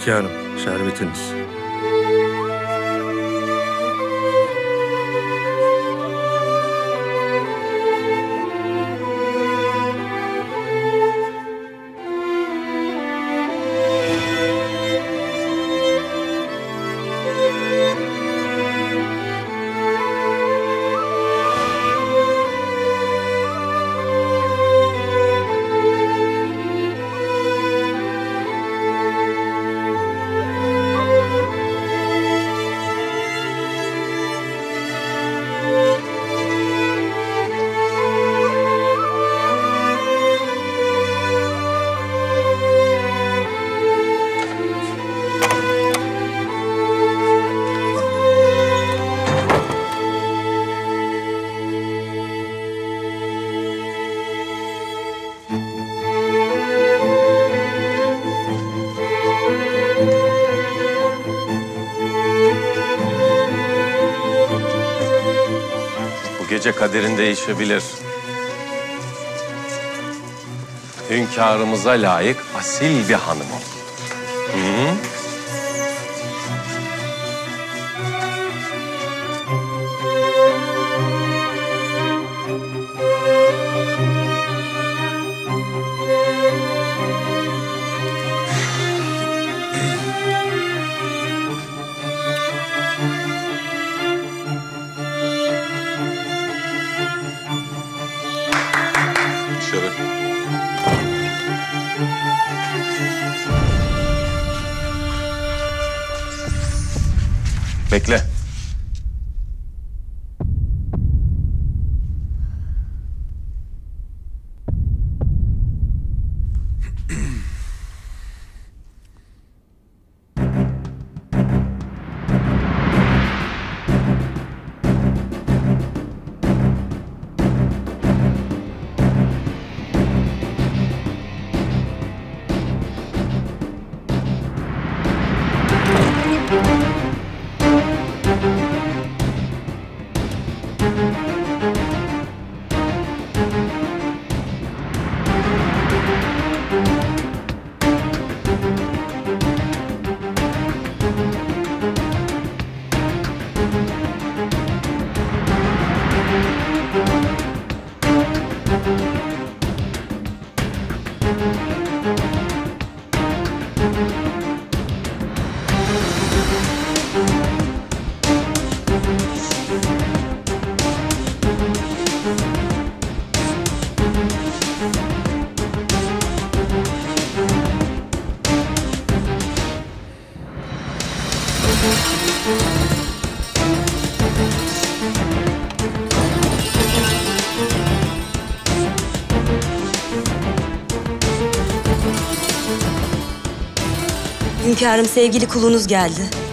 Hünkârım, şerbetiniz. Gece kaderin değişebilir. Hünkârımıza layık asil bir hanım ol. Hı? Bekle. Hünkârım, sevgili kulunuz geldi.